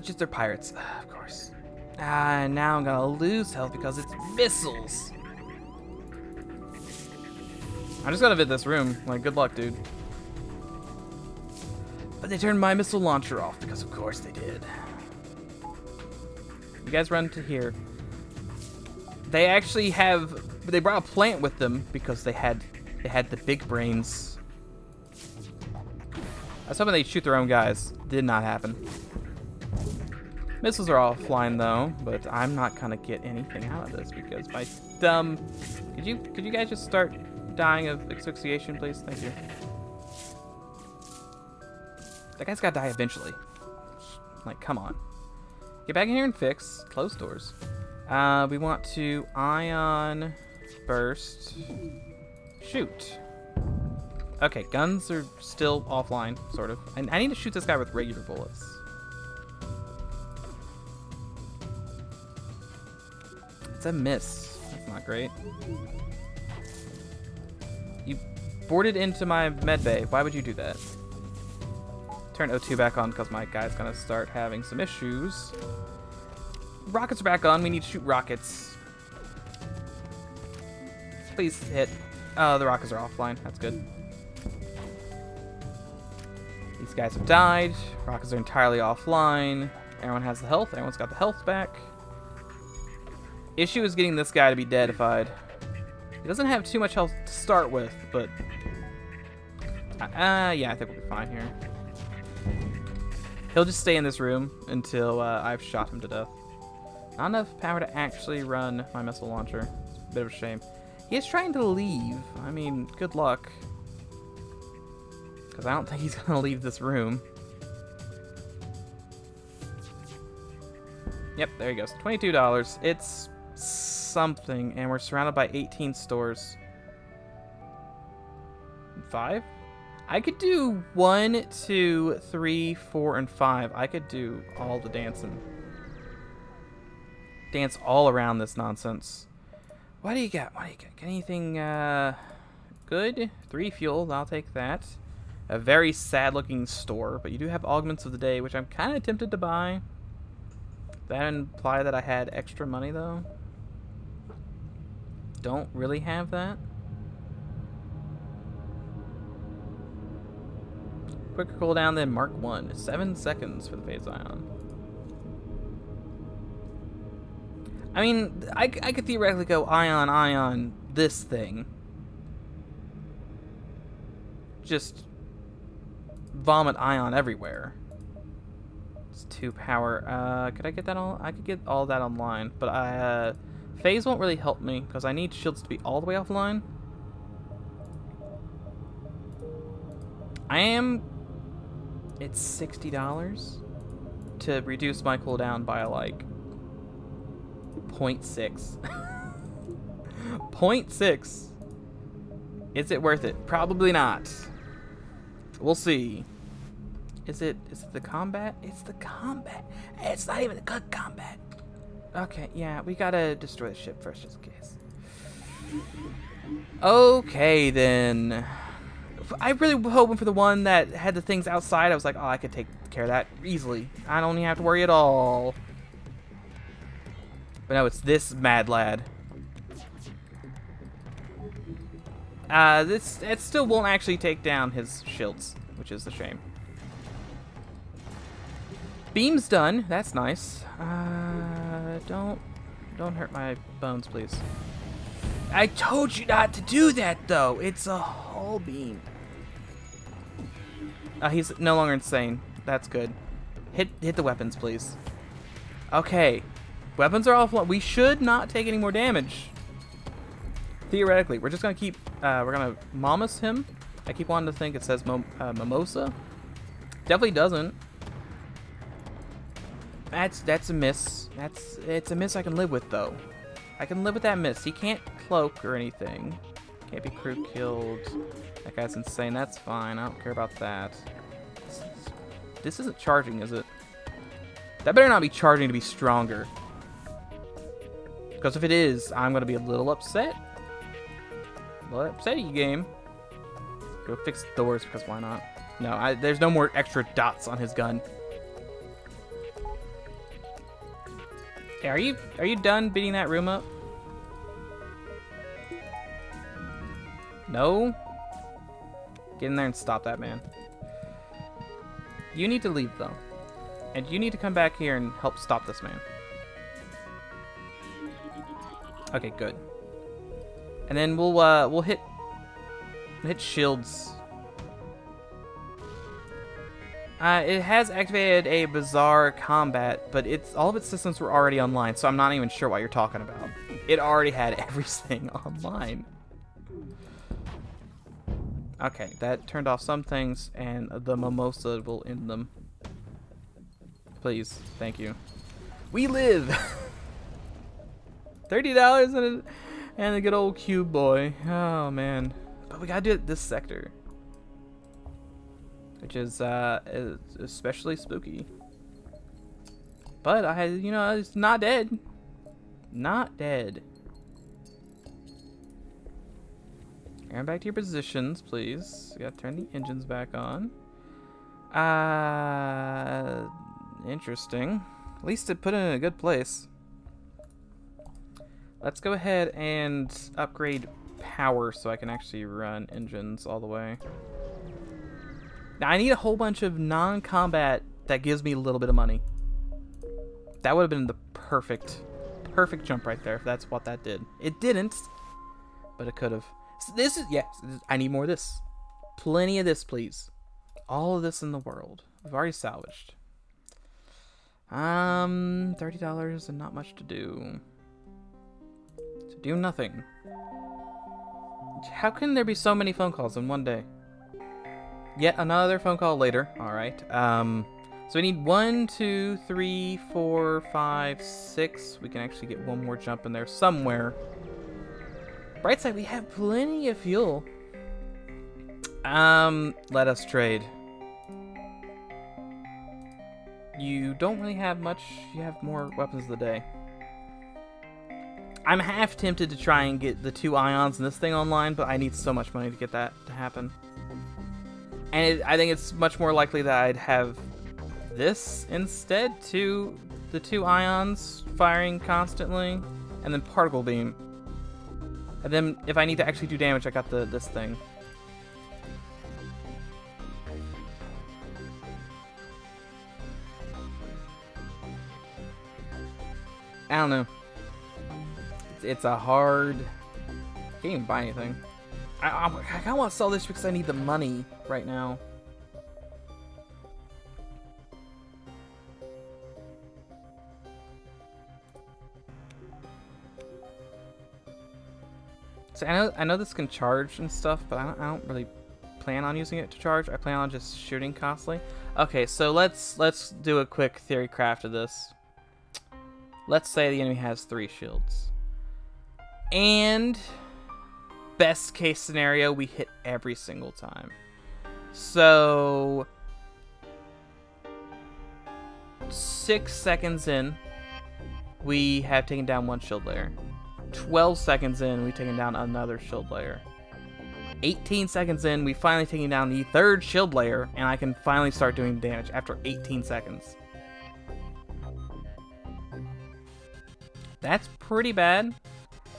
Just they're pirates, of course. And now I'm gonna lose health because it's missiles. I'm just gonna vid this room. Like, good luck, dude. But they turned my missile launcher off because, of course, they did. You guys run to here. They actually have. They brought a plant with them because they had the big brains. I was hoping they'd shoot their own guys. Did not happen. Missiles are all flying though, but I'm not gonna get anything out of this because my dumb. Could you guys just start dying of asphyxiation, please? Thank you. That guy's gotta die eventually. Like, come on. Get back in here and fix closed doors. We want to ion burst. Shoot. Okay, guns are still offline, sort of. And I need to shoot this guy with regular bullets. It's a miss. That's not great. You boarded into my med bay. Why would you do that? Turn O2 back on because my guy's gonna start having some issues. Rockets are back on. We need to shoot rockets. Please hit. The rockets are offline. That's good. These guys have died. Rockets are entirely offline. Everyone has the health. Everyone's got the health back. Issue is getting this guy to be deadified. He doesn't have too much health to start with, but... yeah, I think we'll be fine here. He'll just stay in this room until I've shot him to death. Not enough power to actually run my missile launcher. It's a bit of a shame. He is trying to leave. I mean, good luck. Because I don't think he's going to leave this room. Yep, there he goes. $22. It's something. And we're surrounded by 18 stores. 5? I could do 1, 2, 3, 4, and 5. I could do all the dancing. Dance all around this nonsense. What do you got? What do you got? Got anything good? 3 fuel. I'll take that. A very sad-looking store, but you do have augments of the day, which I'm kind of tempted to buy. That imply that I had extra money, though. Don't really have that. Quicker cooldown than Mark 1. 7 seconds for the phase ion. I mean, I could theoretically go ion, ion, this thing. Just vomit ion everywhere. It's 2 power. Could I get that all? I could get all that online, but I, phase won't really help me because I need shields to be all the way offline. I am. It's $60 to reduce my cooldown by like 0.6. 0.6. Is it worth it? Probably not. We'll see. Is it the combat? It's the combat. It's not even the good combat. Okay, yeah, we gotta destroy the ship first just in case. Okay, then. I really was hoping for the one that had the things outside. I was like, oh, I could take care of that easily. I don't even have to worry at all. But no, it's this mad lad. It still won't actually take down his shields, which is a shame. Beam's done. That's nice. Don't hurt my bones, please. I told you not to do that, though. It's a hull beam. He's no longer insane. That's good. Hit the weapons, please. Okay. Weapons are offline. We should not take any more damage. Theoretically, we're just gonna keep. We're gonna mamas him. I keep wanting to think it says mimosa. Definitely doesn't. That's a miss. It's a miss I can live with though. I can live with that miss. He can't cloak or anything. Can't be crew killed. That guy's insane. That's fine. I don't care about that. This isn't charging, is it? That better not be charging to be stronger. Because if it is, I'm going to be a little upset. A little upset, you game. Go fix doors, because why not? No, there's no more extra dots on his gun. Hey, are you done beating that room up? No? Get in there and stop that man. You need to leave though. And you need to come back here and help stop this man. Okay, good. And then we'll hit shields. It has activated a bizarre combat, but it's all of its systems were already online, so I'm not even sure what you're talking about. It already had everything online. Okay, that turned off some things, and the mimosa will end them. Please, thank you. We live. $30 and a good old cube boy. Oh man, but we gotta do it this sector, which is especially spooky. But it's not dead. Not dead. Turn back to your positions, please. You gotta turn the engines back on. Interesting. At least it put it in a good place. Let's go ahead and upgrade power so I can actually run engines all the way. Now, I need a whole bunch of non-combat that gives me a little bit of money. That would have been the perfect jump right there if that's what that did. It didn't, but it could have. So this is, yes, I need more of this. Plenty of this, please. All of this in the world. We've already salvaged. $30 and not much to do. So do nothing. How can there be so many phone calls in one day? Yet another phone call later. All right. So we need 1, 2, 3, 4, 5, 6. We can actually get one more jump in there somewhere. Bright side, we have plenty of fuel. Let us trade. You don't really have much. You have more weapons of the day. I'm half tempted to try and get the 2 ions and this thing online, but I need so much money to get that to happen. And I think it's much more likely that I'd have this instead, to the 2 ions firing constantly, and then particle beam. And then if I need to actually do damage, I got this thing. I don't know. It's a hard... I can't even buy anything. I kind of want to sell this because I need the money right now. So I know this can charge and stuff, but I don't really plan on using it to charge. I plan on just shooting constantly. Okay, so let's do a quick theory craft of this. Let's say the enemy has 3 shields. And best case scenario, we hit every single time. So 6 seconds in, we have taken down 1 shield layer. 12 seconds in, we've taken down another shield layer. 18 seconds in, we finally taking down the 3rd shield layer, and I can finally start doing damage after 18 seconds. That's pretty bad,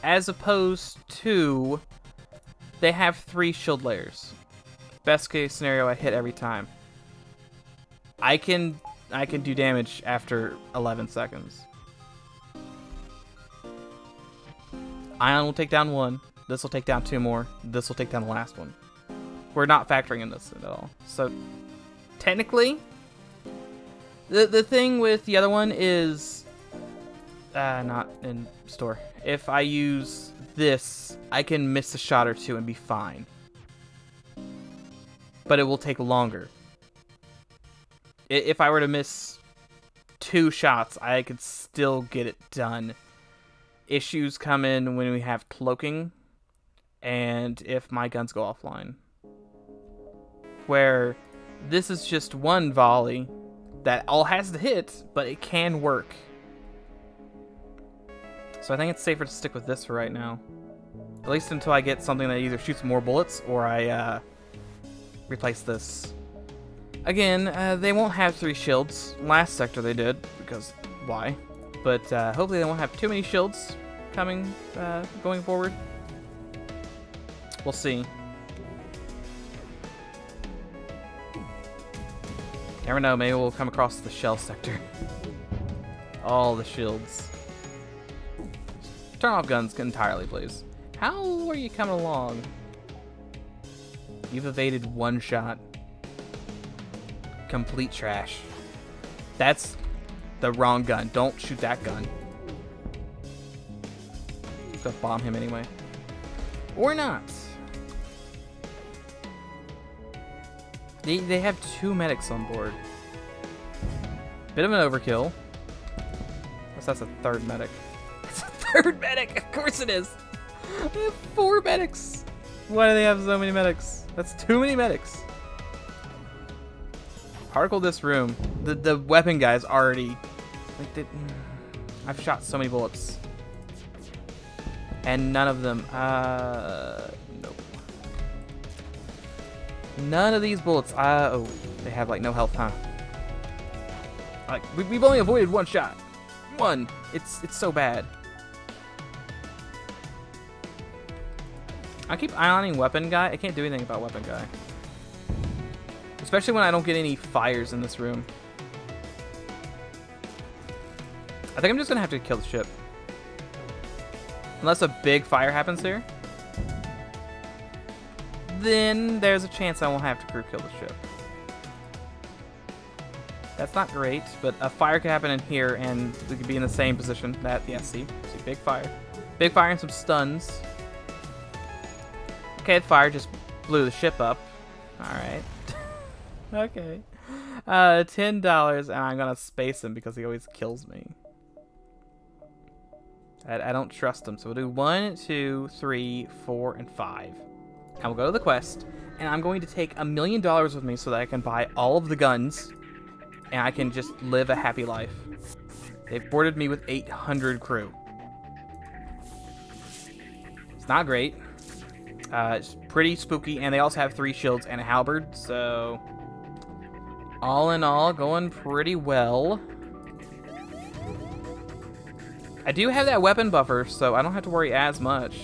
as opposed to they have 3 shield layers. Best case scenario, I hit every time. I can do damage after 11 seconds. Ion will take down 1. This will take down 2 more. This will take down the last one. We're not factoring in this at all. So technically, the thing with the other one is not in store. If I use this, I can miss a shot or 2 and be fine. But it will take longer. If I were to miss 2 shots, I could still get it done. Issues come in when we have cloaking and if my guns go offline, where this is just 1 volley that all has to hit, but it can work. So I think it's safer to stick with this for right now, at least until I get something that either shoots more bullets or I replace this again. They won't have 3 shields. Last sector they did, because why? But hopefully they won't have too many shields coming, going forward. We'll see. Never know, maybe we'll come across the shell sector. All the shields. Turn off guns entirely, please. How are you coming along? You've evaded one shot. Complete trash. That's the wrong gun. Don't shoot that gun. Just gonna bomb him anyway. Or not. They have two medics on board. Bit of an overkill. Unless that's a third medic. It's a third medic! Of course it is! They have four medics! Why do they have so many medics? That's too many medics. Particle this room. The weapon guy's already... Like, I've shot so many bullets. And none of them... Nope. None of these bullets... Oh, they have, like, no health, huh? Like, we've only avoided one shot. One. It's so bad. I keep eyeing weapon guy. I can't do anything about weapon guy. Especially when I don't get any fires in this room. I think I'm just gonna have to kill the ship. Unless a big fire happens here. Then there's a chance I won't have to crew kill the ship. That's not great, but a fire could happen in here and we could be in the same position. That, yeah, see, big fire. Big fire and some stuns. Okay, the fire just blew the ship up. Alright. Okay. $10, and I'm gonna space him because he always kills me. I don't trust him, so we'll do 1, 2, 3, 4, and 5. And we'll go to the quest, and I'm going to take $1 million with me so that I can buy all of the guns, and I can just live a happy life. They've boarded me with 800 crew. It's not great. It's pretty spooky, and they also have 3 shields and a halberd, so... All in all, going pretty well. I do have that weapon buffer, so I don't have to worry as much.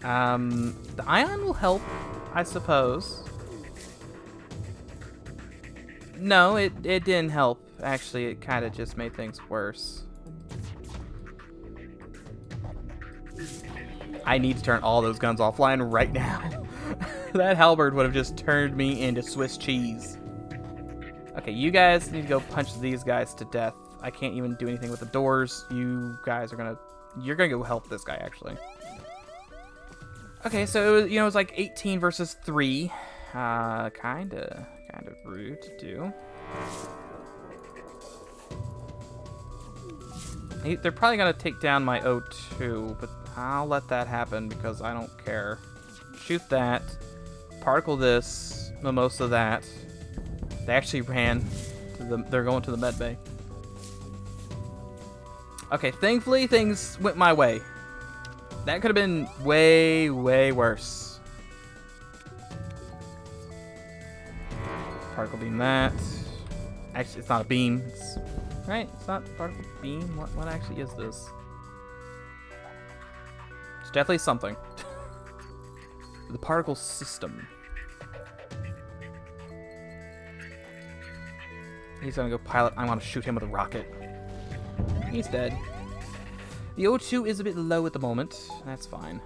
The ion will help, I suppose. No, it didn't help. Actually, it kind of just made things worse. I need to turn all those guns offline right now. That halberd would have just turned me into Swiss cheese. Okay, you guys need to go punch these guys to death. I can't even do anything with the doors. You guys are gonna... You're gonna go help this guy, actually. Okay, so, you know, it was like 18 versus 3. Kinda rude to do. They're probably gonna take down my O2, but I'll let that happen because I don't care. Shoot that. Particle this. Mimosa that. They actually ran. They're going to the med bay. Okay, thankfully things went my way. That could have been way, way worse. Particle beam that. Actually, it's not a beam. Right? It's not particle beam. What actually is this? It's definitely something. The particle system. He's gonna go pilot. I'm gonna shoot him with a rocket. He's dead. The O2 is a bit low at the moment. That's fine.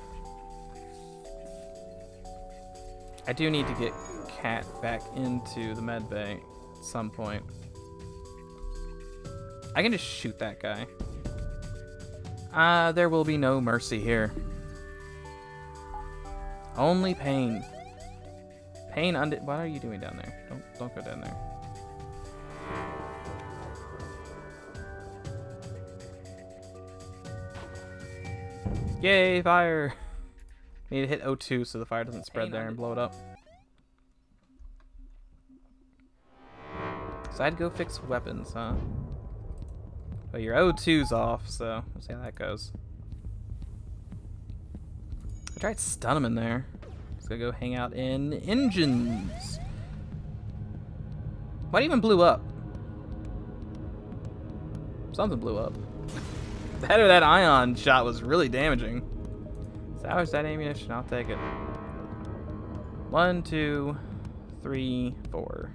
I do need to get Cat back into the med bay at some point. I can just shoot that guy. There will be no mercy here. Only pain. Pain under... What are you doing down there? Don't go down there. Yay, fire! Need to hit O2 so the fire doesn't spread there and blow it up. So I'd go fix weapons, huh? But your O2's off, so we'll see how that goes. I tried to stun him in there. He's gonna go hang out in engines. What even blew up? Something blew up. That or that ion shot was really damaging. Salvage that ammunition, I'll take it. 1, 2, 3, 4.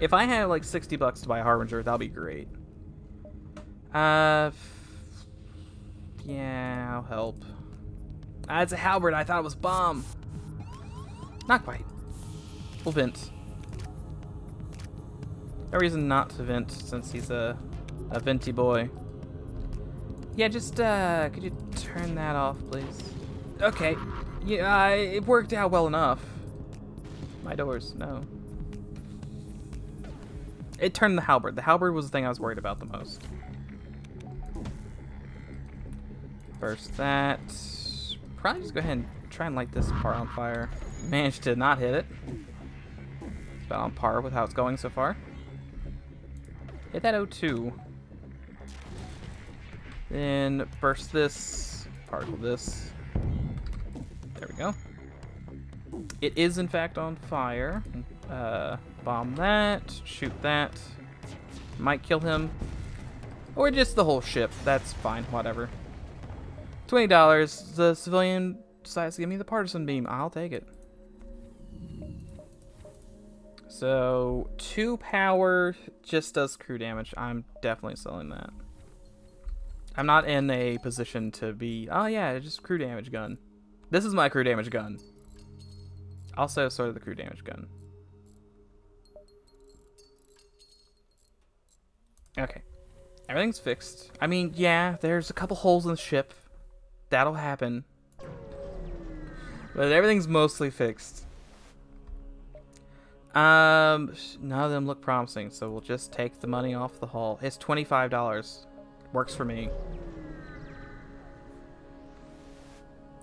If I had like 60 bucks to buy a Harbinger, that'll be great. Yeah, I'll help. Ah, it's a halberd. I thought it was bomb. Not quite. We'll vent. No reason not to vent since he's a venty boy. Yeah, just could you turn that off, please? Okay. Yeah, it worked out well enough. My doors, no. It turned the halberd. The halberd was the thing I was worried about the most. Burst that. Probably just go ahead and try and light this part on fire. Managed to not hit it. It's about on par with how it's going so far. Hit that O2. Then burst this. Particle this. There we go. It is, in fact, on fire. Bomb that. Shoot that. Might kill him. Or just the whole ship. That's fine. Whatever. $20. The civilian decides to give me the partisan beam. I'll take it. So, 2 power just does crew damage. I'm definitely selling that. I'm not in a position to be... Oh, yeah, just crew damage gun. This is my crew damage gun. Also, sort of the crew damage gun. Okay. Everything's fixed. I mean, yeah, there's a couple holes in the ship. That'll happen. But everything's mostly fixed. None of them look promising, so we'll just take the money off the haul. It's $25. Works for me.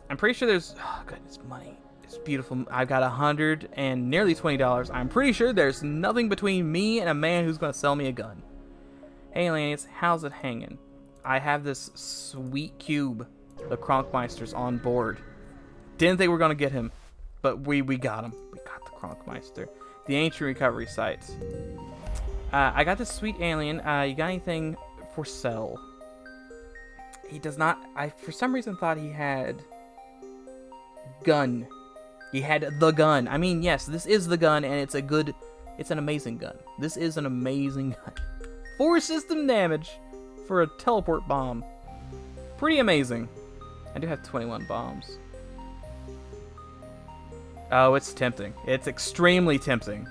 I'm pretty sure there's... Oh, goodness, money. It's beautiful. I've got $100 and nearly $20. I'm pretty sure there's nothing between me and a man who's going to sell me a gun. Hey, Lance, how's it hanging? I have this sweet cube. The Kronkmeister's on board. Didn't think we were going to get him, but we got him. We got the Kronkmeister. The ancient recovery site. I got this sweet alien. You got anything for sale? He does not... I, for some reason, thought he had... gun. He had the gun. I mean, yes, this is the gun, and it's a good... It's an amazing gun. This is an amazing gun. 4 system damage for a teleport bomb. Pretty amazing. I do have 21 bombs. Oh, it's tempting. It's extremely tempting.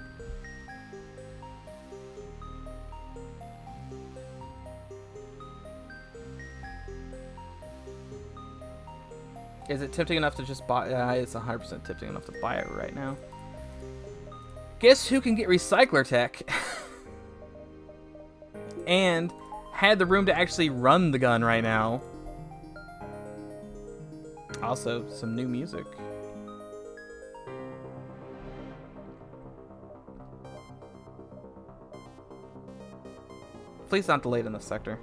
Is it tempting enough to just buy? It's 100% tempting enough to buy it right now. Guess who can get recycler tech? And had the room to actually run the gun right now. Also, some new music. Please not delayed in this sector.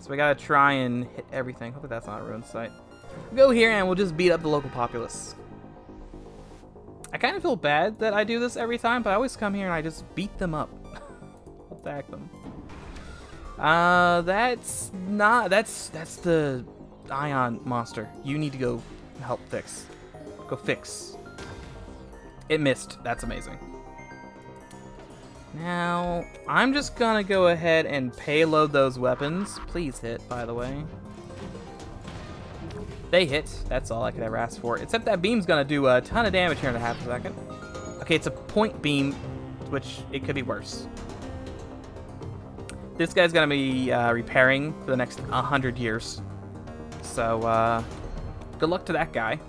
So we gotta try and hit everything. Hopefully that's not a ruined site. We'll go here and we'll just beat up the local populace. I kind of feel bad that I do this every time, but I always come here and I just beat them up. Attack them. That's not... That's the... ion monster. You need to go help fix. Go fix. It missed. That's amazing. Now, I'm just gonna go ahead and payload those weapons. Please hit, by the way. They hit. That's all I could ever ask for. Except that beam's gonna do a ton of damage here in a half a second. Okay, it's a point beam, which it could be worse. This guy's gonna be repairing for the next 100 years. So, good luck to that guy.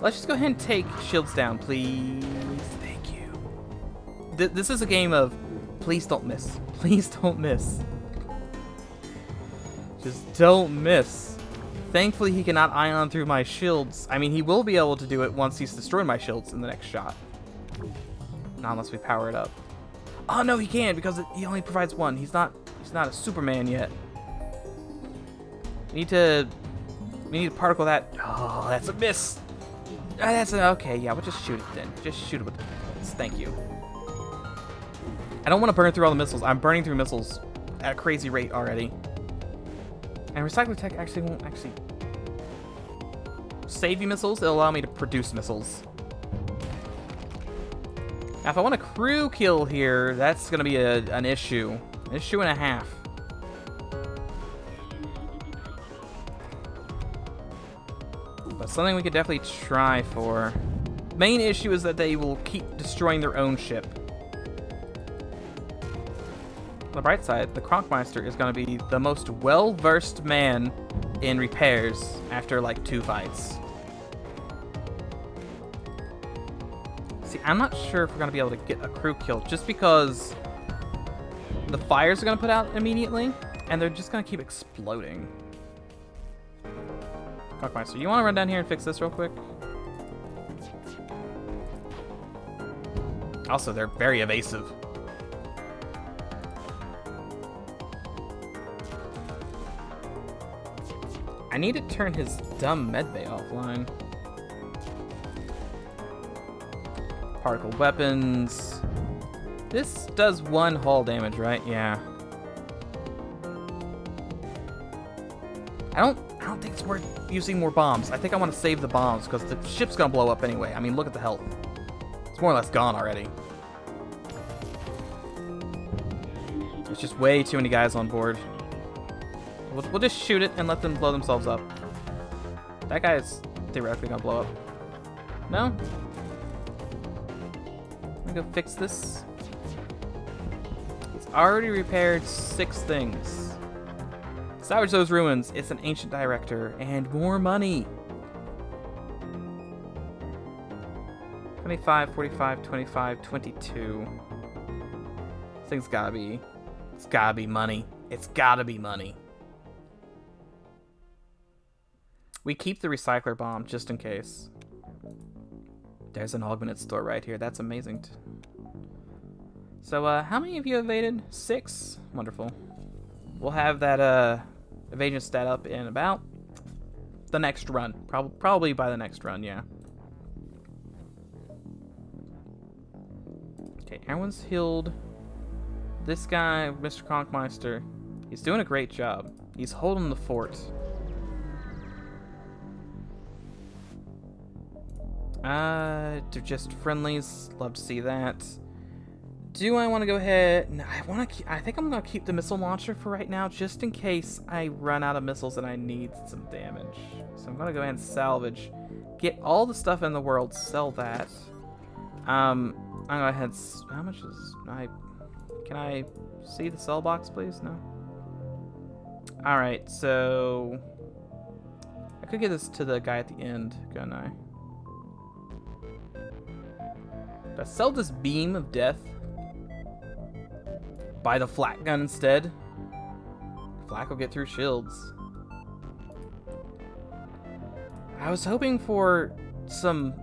Let's just go ahead and take shields down, please. Thank you. This is a game of please don't miss. Please don't miss. Just don't miss. Thankfully, he cannot ion through my shields. I mean, he will be able to do it once he's destroyed my shields in the next shot. Not unless we power it up. Oh, no, he can because he only provides one. He's not a Superman yet. We need to particle that. Oh, that's a miss. Okay, yeah, we'll just shoot it then. Just shoot it with the bullets. Thank you. I don't want to burn through all the missiles. I'm burning through missiles at a crazy rate already. And Recycler Tech actually won't actually save you missiles. It'll allow me to produce missiles. Now, if I want a crew kill here, that's going to be an issue. An issue and a half. But something we could definitely try for. Main issue is that they will keep destroying their own ship. On the bright side, the Kronkmeister is going to be the most well-versed man in repairs after, like, 2 fights. See, I'm not sure if we're going to be able to get a crew kill just because the fires are going to put out immediately, and they're just going to keep exploding. Kronkmeister, you want to run down here and fix this real quick? Also, they're very evasive. I need to turn his dumb medbay offline. Particle weapons. This does 1 hull damage, right? Yeah. I don't think it's worth using more bombs. I think I want to save the bombs because the ship's gonna blow up anyway. I mean, look at the health. It's more or less gone already. There's just way too many guys on board. We'll just shoot it and let them blow themselves up. That guy is theoretically gonna blow up. No? I'm gonna go fix this. It's already repaired 6 things. Salvage those ruins. It's an ancient director and more money. 25, 45, 25, 22. This thing's gotta be. It's gotta be money. It's gotta be money. We keep the recycler bomb just in case. There's an augmented store right here. That's amazing. So, how many of you evaded? 6? Wonderful. We'll have that evasion stat up in about the next run. Probably by the next run, yeah. Okay, everyone's healed. This guy, Mr. Kronkmeister, he's doing a great job. He's holding the fort. They're just friendlies. Love to see that. Do I want to go ahead? No, I think I'm gonna keep the missile launcher for right now, just in case I run out of missiles and I need some damage. So I'm gonna go ahead and salvage, get all the stuff in the world, sell that. I'm gonna go ahead. How much is I? Can I see the sell box, please? No. All right. So I could get this to the guy at the end, couldn't I? I sell this beam of death. Buy the flak gun instead. Flak will get through shields. I was hoping for some,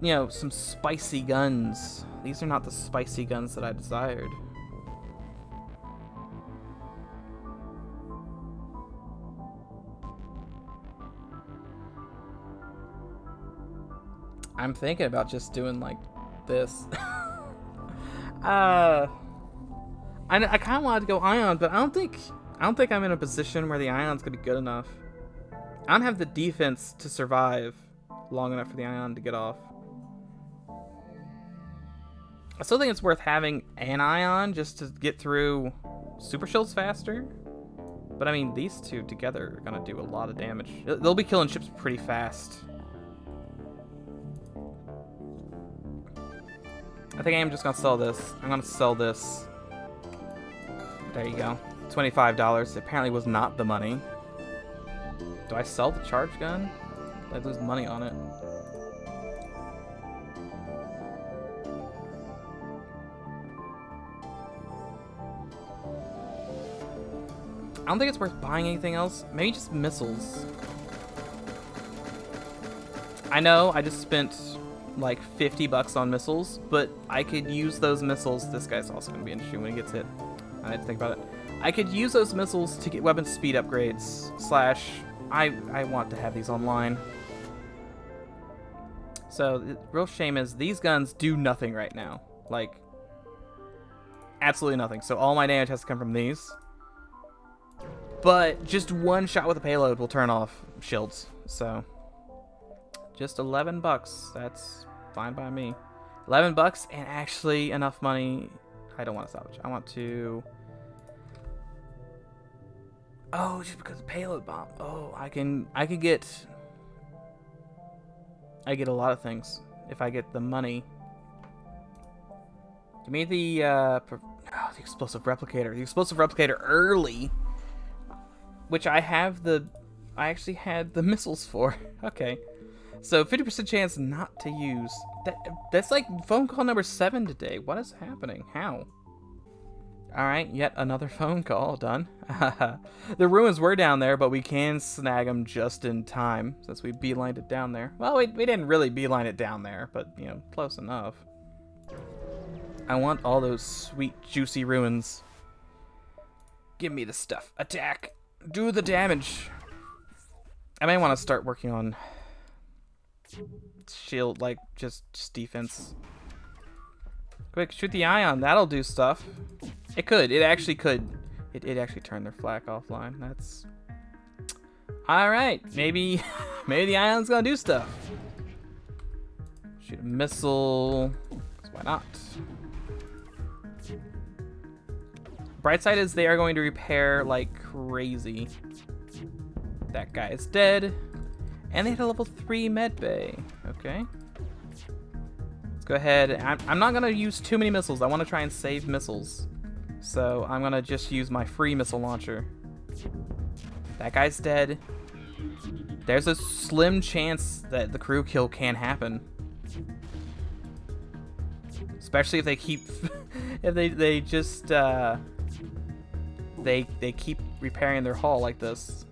you know, some spicy guns. These are not the spicy guns that I desired. I'm thinking about just doing like this. I kind of wanted to go ion, but I don't think I'm in a position where the ion's gonna be good enough. I don't have the defense to survive long enough for the ion to get off. I still think it's worth having an ion just to get through super shields faster, but I mean these two together are gonna do a lot of damage. They'll be killing ships pretty fast. I think I am just gonna sell this. I'm gonna sell this. There you go. $25. Apparently was not the money. Do I sell the charge gun? I lose money on it. I don't think it's worth buying anything else. Maybe just missiles. I know, I just spent like $50 on missiles, but I could use those missiles. This guy's also gonna be an issue when he gets hit. I had to think about it. I could use those missiles to get weapon speed upgrades slash I want to have these online. So the real shame is these guns do nothing right now. Like absolutely nothing. So all my damage has to come from these. But just one shot with a payload will turn off shields. So just $11. That's fine by me. $11 and actually enough money. I don't want to salvage. I want to... Oh, just because of payload bomb. Oh, I could get... I get a lot of things if I get the money. Give me the explosive replicator. The explosive replicator early, which I have the... I actually had the missiles for. Okay. So 50% chance not to use. That's like phone call number 7 today. What is happening? How? Alright, yet another phone call done. The ruins were down there, but we can snag them just in time since we beelined it down there. Well, we didn't really beeline it down there, but, you know, close enough. I want all those sweet, juicy ruins. Give me the stuff. Attack. Do the damage. I may want to start working on shield, like, just defense. Quick, shoot the ion. That'll do stuff. It could. It actually could. It actually turned their flak offline. That's... Alright. Maybe the ion's gonna do stuff. Shoot a missile. 'Cause why not? Bright side is they are going to repair like crazy. That guy is dead. And they had a level 3 medbay. Okay. Go ahead. I'm not gonna use too many missiles. I want to try and save missiles, so I'm gonna just use my free missile launcher. That guy's dead. There's a slim chance that the crew kill can happen, especially if they keep if they keep repairing their hull like this.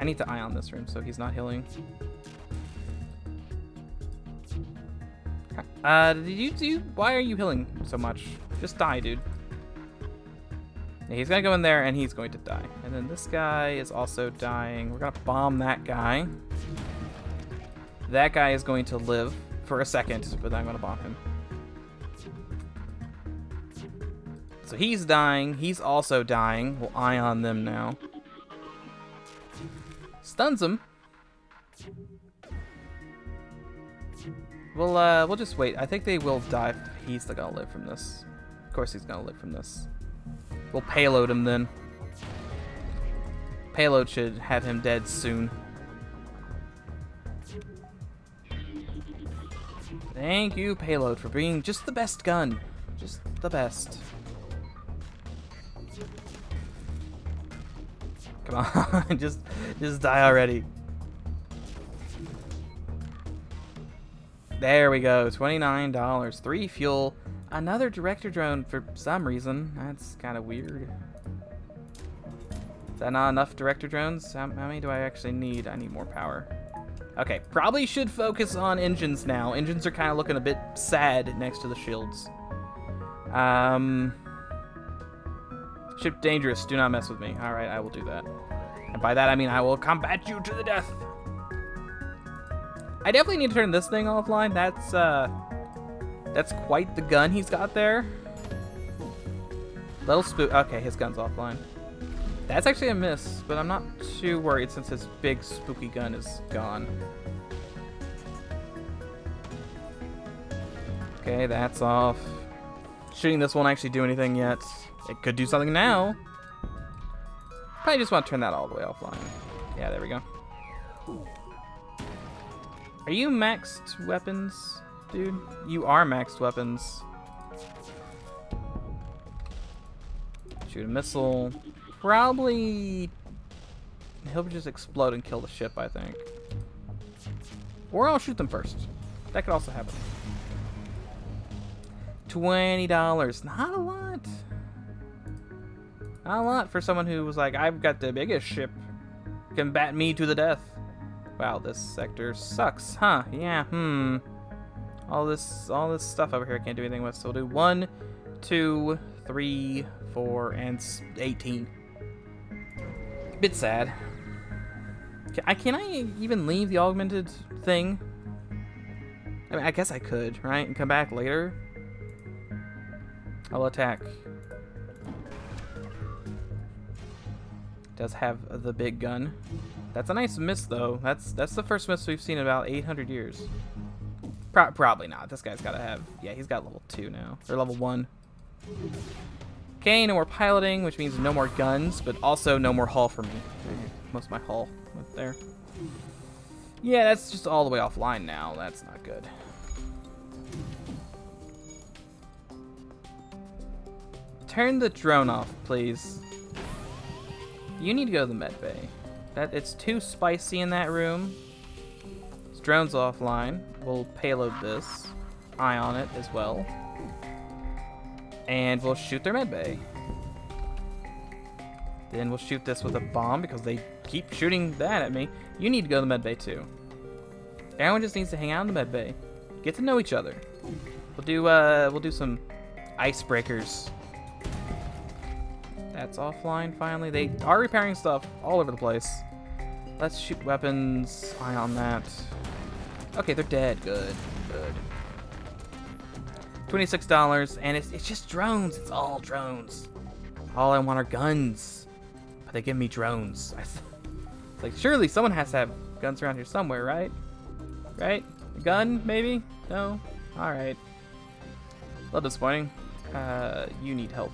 I need to ion this room so he's not healing. Why are you healing so much? Just die, dude. Yeah, he's gonna go in there and he's going to die. And then this guy is also dying. We're gonna bomb that guy. That guy is going to live for a second, but I'm gonna bomb him. So he's dying. He's also dying. We'll ion them now. Stuns him. We'll just wait. I think they will die. He's gonna live from this. Of course he's gonna live from this. We'll payload him then. Payload should have him dead soon. Thank you, payload, for being just the best gun. Just the best. Come on, just die already. There we go, $29, 3 fuel, another director drone for some reason. That's kind of weird. Is that not enough director drones? How many do I actually need? I need more power. Okay, probably should focus on engines now. Engines are kind of looking a bit sad next to the shields. Ship dangerous, do not mess with me. Alright, I will do that. And by that I mean I will combat you to the death. I definitely need to turn this thing offline. That's quite the gun he's got there. Little spook. Okay, his gun's offline. That's actually a miss, but I'm not too worried since his big spooky gun is gone. Okay, that's off. Shooting this won't actually do anything yet. It could do something now. Probably just want to turn that all the way offline. Yeah, there we go. Are you maxed weapons, dude? You are maxed weapons. Shoot a missile. Probably... He'll just explode and kill the ship, I think. Or I'll shoot them first. That could also happen. $20. Not a lot. Not a lot for someone who was like, I've got the biggest ship. Combat me to the death. Wow, this sector sucks, huh? Yeah, All this stuff over here I can't do anything with, so we'll do 1, 2, 3, 4, and 18. Bit sad. Can I even leave the augmented thing? I mean, I guess I could, right? And come back later. I'll attack. Does have the big gun. That's a nice miss, though. That's the first miss we've seen in about 800 years. Probably not. This guy's gotta have... Yeah, he's got level 2 now. Or level 1. Okay, no more piloting, which means no more guns, but also no more hull for me. Most of my hull went there. Yeah, that's just all the way offline now. That's not good. Turn the drone off, please. You need to go to the med bay. It's too spicy in that room. This drone's offline. We'll payload this. Eye on it as well. And we'll shoot their med bay. Then we'll shoot this with a bomb because they keep shooting that at me. You need to go to the med bay too. Everyone just needs to hang out in the med bay. Get to know each other. We'll do some icebreakers. That's offline finally. They are repairing stuff all over the place. Let's shoot weapons. Eye on that. Okay, they're dead. Good. Good. $26, and it's just drones. It's all drones. All I want are guns. But they give me drones. It's like, surely someone has to have guns around here somewhere, right? Right? A gun, maybe? No? Alright. A little disappointing. You need help.